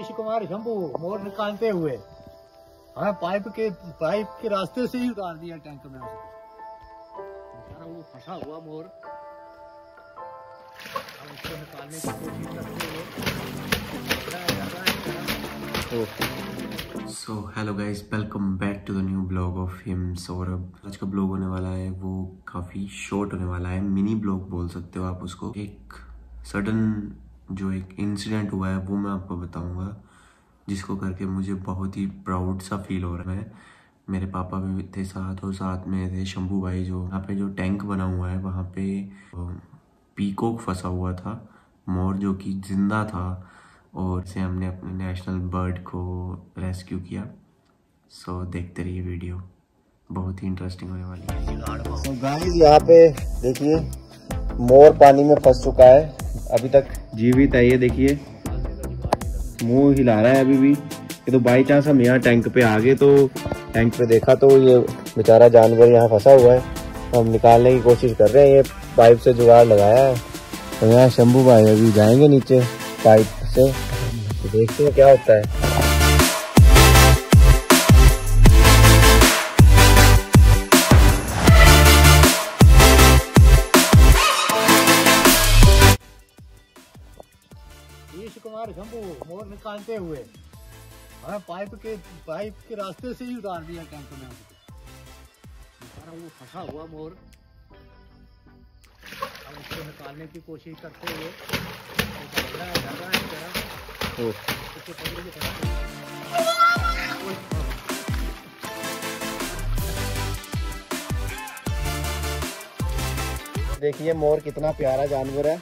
ऋषि कुमार शंभू मोड़ निकालते हुए हमें पाइप के रास्ते से ही उतार दिया टैंक में। वो फंसा हुआ मोर, अब उसको निकालने की कोशिश करते हुए। So hello guys, welcome back to the new blog of him Saurabh. आज का ब्लॉग होने वाला है वो काफ़ी शॉर्ट होने वाला है, मिनी ब्लॉग बोल सकते हो आप उसको। एक सडन जो एक इंसिडेंट हुआ है वो मैं आपको बताऊंगा, जिसको करके मुझे बहुत ही प्राउड सा फील हो रहा है। मेरे पापा भी थे साथ और साथ में थे शंभू भाई। जो वहाँ पे जो टैंक बना हुआ है वहाँ पे पीकॉक फंसा हुआ था, मोर जो कि जिंदा था, और से हमने अपने नेशनल बर्ड को रेस्क्यू किया। सो देखते रहिए वीडियो, बहुत ही इंटरेस्टिंग होने वाली है। तो गाइस यहाँ पे देखिए मोर पानी में फंस चुका है, अभी तक जीवित है ये, देखिए मुँह हिला रहा है अभी भी। ये तो बाई चांस हम यहाँ टैंक पे आ गए तो टैंक पे देखा तो ये बेचारा जानवर यहाँ फंसा हुआ है। हम निकालने की कोशिश कर रहे हैं, ये पाइप से जुगाड़ लगाया है। तो यहाँ शंभू भाई अभी जाएंगे नीचे पाइप से, तो देखते हैं क्या होता है। कुमार शंभू मोर निकालते हुए हमें पाइप के रास्ते से ही उतार दिया टैंक में। वो फंसा हुआ मोर, अब उसको निकालने की कोशिश करते हुए देखिए मोर कितना प्यारा जानवर है।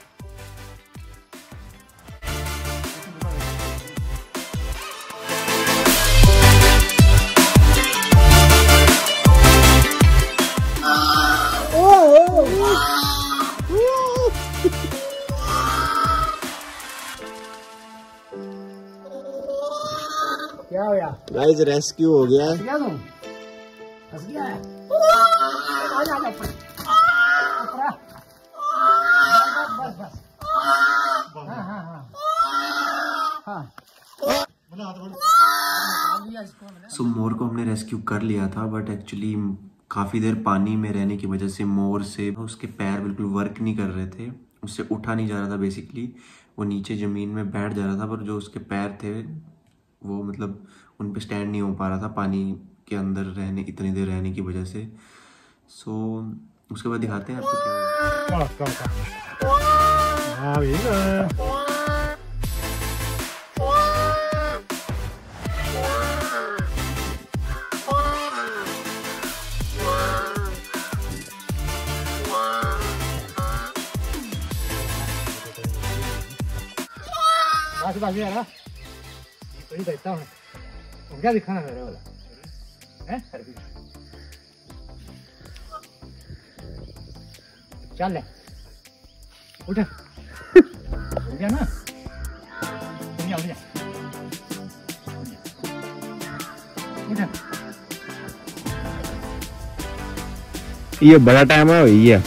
क्या हो गाइस, रेस्क्यू हो गया है। सो मोर को हमने रेस्क्यू कर लिया था, बट एक्चुअली काफ़ी देर पानी में रहने की वजह से मोर से उसके पैर बिल्कुल वर्क नहीं कर रहे थे, उससे उठा नहीं जा रहा था। बेसिकली वो नीचे ज़मीन में बैठ जा रहा था, पर जो उसके पैर थे वो मतलब उन पे स्टैंड नहीं हो पा रहा था पानी के अंदर रहने इतनी देर रहने की वजह से। सो उसके बाद दिखाते हैं आपको क्या। क्या दिखाना मेरे वाला है, चल उठ गया ना, ये बड़ा टाइम है भैया।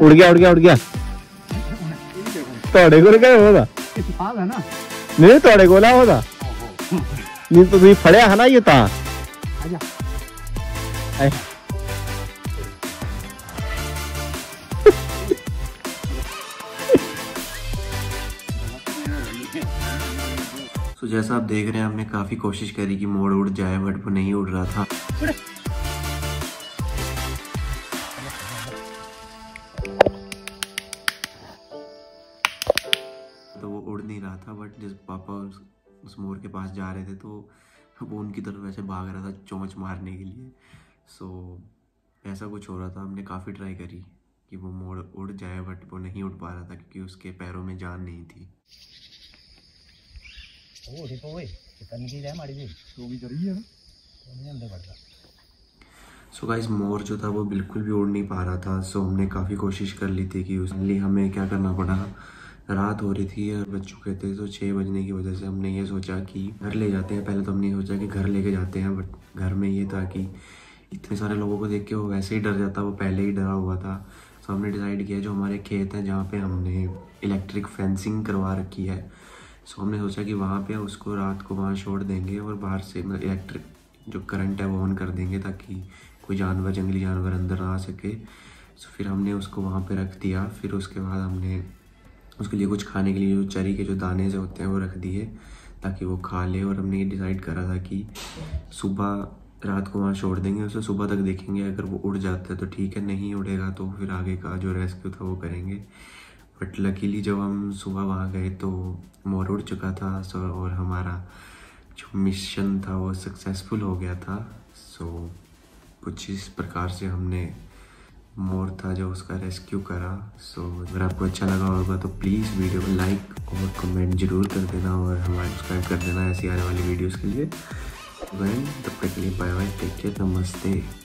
उड़ गया तोड़े को होगा नहीं, तोड़े को होगा नहीं तो भी फड़े है ना ये ता। तो जैसा आप देख रहे हैं, हमने काफी कोशिश करी कि मोर उड़ जाए, बट वो नहीं उड़ रहा था। तो वो उड़ नहीं रहा था, बट जब पापा उस मोर के पास जा रहे थे तो वो उनकी तरफ ऐसे भाग रहा था चोंच मारने के लिए। सो ऐसा कुछ हो रहा था। हमने काफ़ी ट्राई करी कि वो मोर उड़ जाए, बट वो नहीं उड़ पा रहा था क्योंकि उसके पैरों में जान नहीं थी। वो देखो वे कितनी चीज है हमारी भी, तो भी जरूरी है ना, तो नहीं अंदर बैठा। सो गाइस मोर जो था वो बिल्कुल भी उड़ नहीं पा रहा था। सो हमने काफ़ी कोशिश कर ली थी कि उसके लिए हमें क्या करना पड़ा। रात हो रही थी और बज चुके थे, तो 6 बजने की वजह से हमने ये सोचा कि घर ले जाते हैं। पहले तो हमने सोचा कि घर लेके जाते हैं, बट घर में ये था कि इतने सारे लोगों को देख के वो वैसे ही डर जाता, वो पहले ही डरा हुआ था। तो हमने डिसाइड किया जो हमारे खेत हैं जहाँ पे हमने इलेक्ट्रिक फेंसिंग करवा रखी है, सो हमने सोचा कि वहाँ पे उसको रात को वहाँ छोड़ देंगे और बाहर से इलेक्ट्रिक जो करंट है वो ऑन कर देंगे ताकि कोई जानवर, जंगली जानवर अंदर ना आ सके। सो फिर हमने उसको वहाँ पे रख दिया। फिर उसके बाद हमने उसके लिए कुछ खाने के लिए जो चरी के जो दाने से होते हैं वो रख दिए ताकि वो खा ले। और हमने ये डिसाइड करा था कि सुबह रात को वहाँ छोड़ देंगे उसे, सुबह तक देखेंगे अगर वो उड़ जाता है तो ठीक है, नहीं उड़ेगा तो फिर आगे का जो रेस्क्यू था वो करेंगे। बट लकीली जब हम सुबह वहाँ गए तो मोर उड़ चुका था। सो और हमारा जो मिशन था वो सक्सेसफुल हो गया था। सो कुछ इस प्रकार से हमने मोर था जो उसका रेस्क्यू करा। सो अगर आपको अच्छा लगा होगा तो प्लीज़ वीडियो को लाइक और कमेंट जरूर कर देना और हमारे सब्सक्राइब कर देना ऐसी आने वाली वीडियोज़ के लिए। तब तक के लिए बाय बाय, टेक केयर, नमस्ते।